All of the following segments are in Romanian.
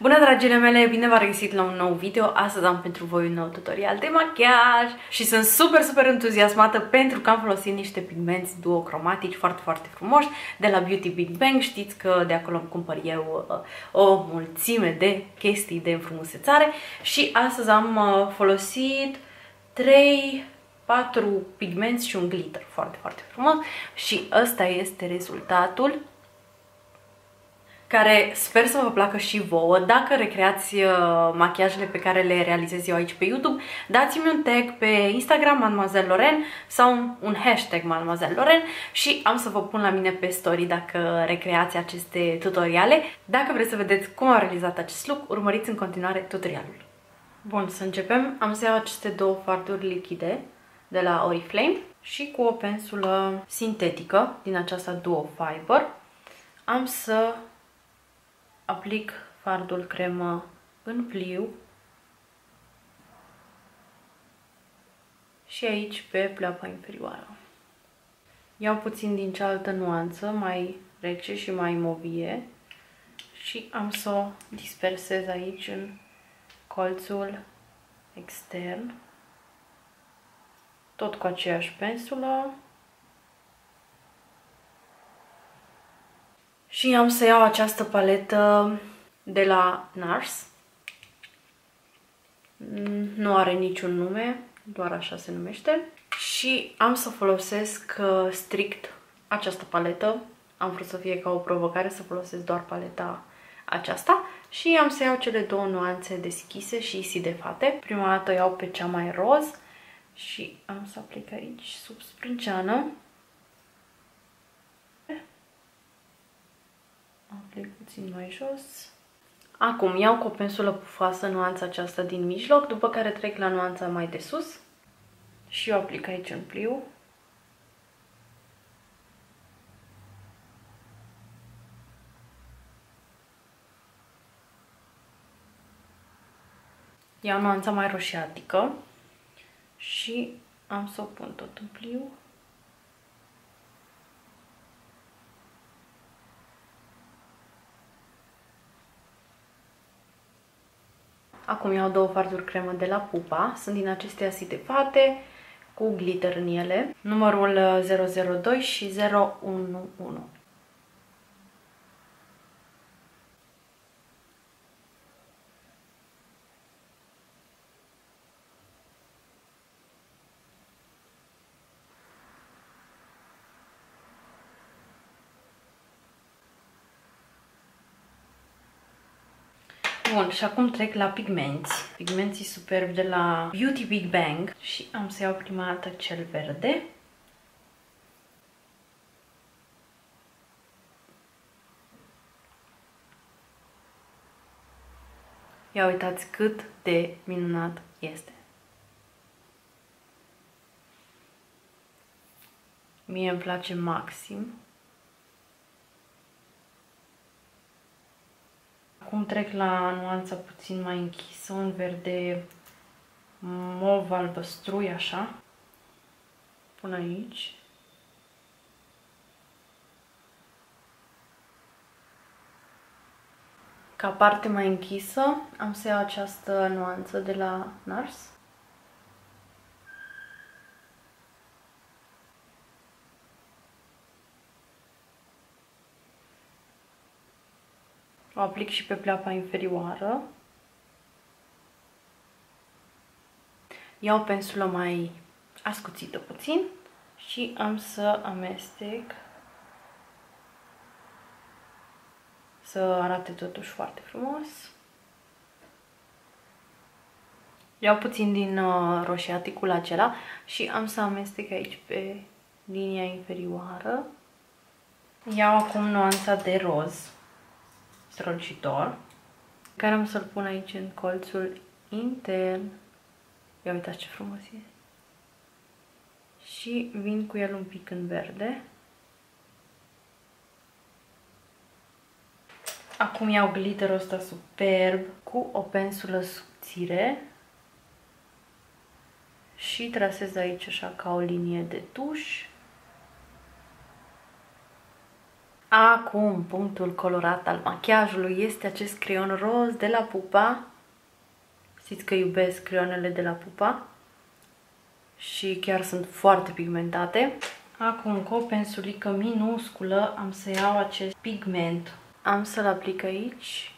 Bună, dragile mele, bine v-am regăsit la un nou video. Astăzi am pentru voi un nou tutorial de machiaj și sunt super entuziasmată pentru că am folosit niște pigmenți duocromatici foarte frumoși de la Beauty Big Bang. Știți că de acolo îmi cumpăr eu o mulțime de chestii de înfrumusețare și astăzi am folosit 3-4 pigmenți și un glitter foarte frumos și ăsta este rezultatul, care sper să vă placă și vouă. Dacă recreați machiajele pe care le realizez eu aici pe YouTube, dați-mi un tag pe Instagram Mademoiselle Lorraine sau un hashtag Mademoiselle Lorraine și am să vă pun la mine pe story dacă recreați aceste tutoriale. Dacă vreți să vedeți cum am realizat acest look, urmăriți în continuare tutorialul. Bun, să începem. Am să iau aceste două farduri lichide de la Oriflame și cu o pensulă sintetică din aceasta Duo Fiber am să aplic fardul cremă în pliu și aici pe pleoapa inferioară. Iau puțin din cealaltă nuanță, mai rece și mai movie, și am să o dispersez aici în colțul extern, tot cu aceeași pensulă. Și am să iau această paletă de la Nars. Nu are niciun nume, doar așa se numește. Și am să folosesc strict această paletă. Am vrut să fie ca o provocare să folosesc doar paleta aceasta. Și am să iau cele două nuanțe deschise și sidefate. Prima dată iau pe cea mai roz și am să aplic aici sub sprânceană. Aplic puțin mai jos. Acum iau cu o pensulă pufoasă nuanța aceasta din mijloc, după care trec la nuanța mai de sus și o aplic aici în pliu. Iau nuanța mai roșiatică și am să o pun tot în pliu. Acum iau două farduri cremă de la Pupa, sunt din acestea sidefate cu glitter în ele, numărul 002 și 011. Bun, și acum trec la pigmenți. Pigmenții superbi de la Beauty Big Bang și am să iau prima dată cel verde. Ia uitați cât de minunat este. Mie îmi place maxim. Acum trec la nuanța puțin mai închisă, un verde mov albăstrui, așa. Pun aici. Ca parte mai închisă, am să iau această nuanță de la Nars. O aplic și pe pleoapa inferioară. Iau o pensulă mai ascuțită puțin și am să amestec să arate totuși foarte frumos. Iau puțin din roșiaticul acela și am să amestec aici pe linia inferioară. Iau acum nuanța de roz strălucitor, care am să-l pun aici în colțul intern. Ia uitați ce frumos e! Și vin cu el un pic în verde. Acum iau glitterul ăsta superb cu o pensulă subțire și trasez aici așa ca o linie de tuș. Acum, punctul colorat al machiajului este acest creion roz de la Pupa. Știți că iubesc creionele de la Pupa și chiar sunt foarte pigmentate. Acum, cu o pensulică minusculă, am să iau acest pigment. Am să-l aplic aici.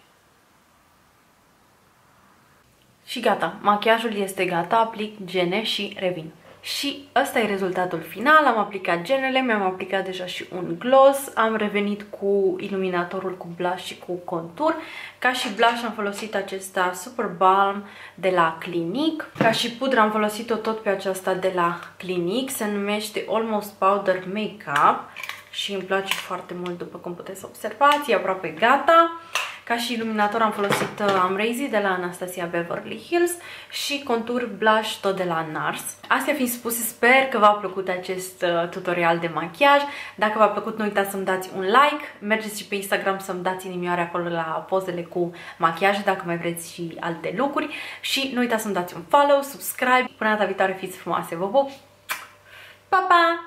Și gata, machiajul este gata, aplic gene și revin. Și ăsta e rezultatul final, am aplicat genele, mi-am aplicat deja și un gloss, am revenit cu iluminatorul, cu blush și cu contur. Ca și blush am folosit acesta Super Balm de la Clinique. Ca și pudră am folosit-o tot pe aceasta de la Clinique, se numește Almost Powder Makeup și îmi place foarte mult, după cum puteți observați, e aproape gata. Ca și iluminator am folosit Amrazy de la Anastasia Beverly Hills și contur blush tot de la Nars. Astea fiind spuse, sper că v-a plăcut acest tutorial de machiaj. Dacă v-a plăcut, nu uitați să-mi dați un like, mergeți și pe Instagram să-mi dați inimioare acolo la pozele cu machiaj, dacă mai vreți și alte lucruri. Și nu uitați să-mi dați un follow, subscribe. Până data viitoare, fiți frumoase, vă pup! Pa, pa!